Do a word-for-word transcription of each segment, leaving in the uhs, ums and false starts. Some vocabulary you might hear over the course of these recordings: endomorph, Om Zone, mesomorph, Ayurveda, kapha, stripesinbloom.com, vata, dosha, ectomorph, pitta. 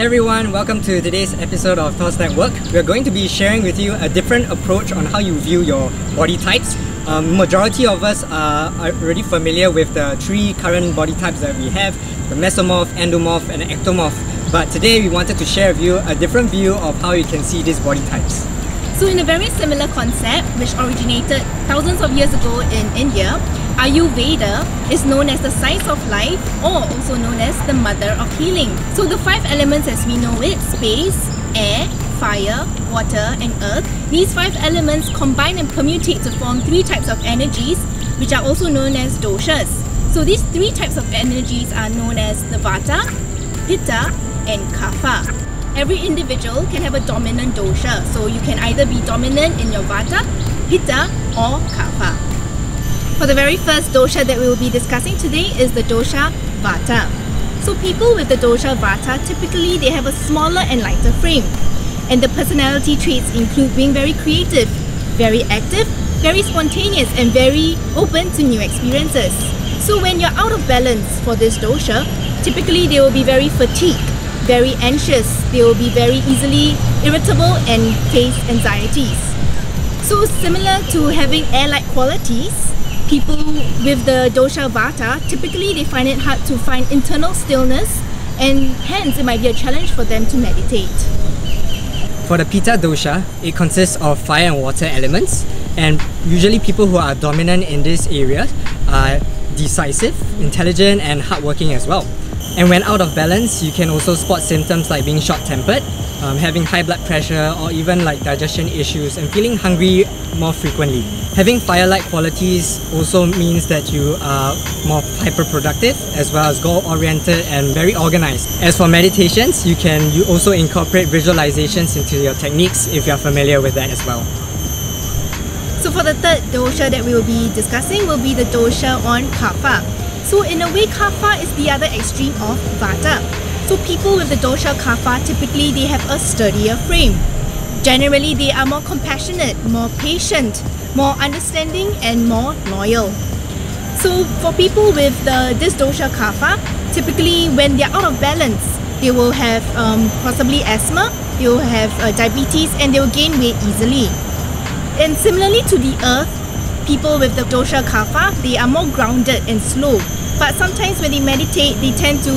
Hey everyone, welcome to today's episode of Thoughts That Work. We're going to be sharing with you a different approach on how you view your body types. Um, majority of us are already familiar with the three current body types that we have, the mesomorph, endomorph and ectomorph. But today we wanted to share with you a different view of how you can see these body types. So in a very similar concept, which originated thousands of years ago in India, Ayurveda is known as the science of life, or also known as the mother of healing. So the five elements as we know it, space, air, fire, water and earth, these five elements combine and permutate to form three types of energies, which are also known as doshas. So these three types of energies are known as the vata, pitta and kapha. Every individual can have a dominant dosha, so you can either be dominant in your vata, pitta or kapha. For the very first dosha that we will be discussing today is the dosha vata. So people with the dosha vata, typically they have a smaller and lighter frame. And the personality traits include being very creative, very active, very spontaneous and very open to new experiences. So when you're out of balance for this dosha, typically they will be very fatigued, very anxious, they will be very easily irritable and face anxieties. So similar to having air-like qualities, people with the dosha vata, typically they find it hard to find internal stillness, and hence it might be a challenge for them to meditate. For the pitta dosha, it consists of fire and water elements, and usually people who are dominant in this area are decisive, intelligent and hardworking as well. And when out of balance, you can also spot symptoms like being short-tempered, um, having high blood pressure or even like digestion issues and feeling hungry more frequently. Having fire-like qualities also means that you are more hyper-productive as well as goal-oriented and very organized. As for meditations, you can you also incorporate visualizations into your techniques if you are familiar with that as well. So for the third dosha that we will be discussing will be the dosha on kapha. So in a way, kapha is the other extreme of vata. So people with the dosha kapha, typically they have a sturdier frame. Generally, they are more compassionate, more patient, more understanding and more loyal. So for people with the, this dosha kapha, typically when they are out of balance, they will have um, possibly asthma, they will have uh, diabetes and they will gain weight easily. And similarly to the earth, people with the dosha kapha, they are more grounded and slow. But sometimes when they meditate, they tend to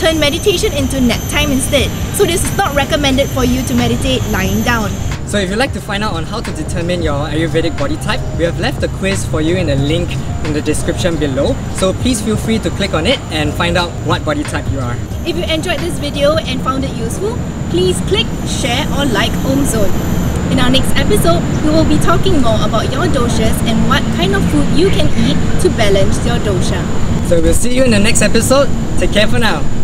turn meditation into nap time instead. So this is not recommended for you to meditate lying down. So if you'd like to find out on how to determine your Ayurvedic body type, we have left a quiz for you in the link in the description below. So please feel free to click on it and find out what body type you are. If you enjoyed this video and found it useful, please click, share or like Om Zone. In our next episode, we will be talking more about your doshas and what kind of food you can eat to balance your dosha. So we'll see you in the next episode. Take care for now.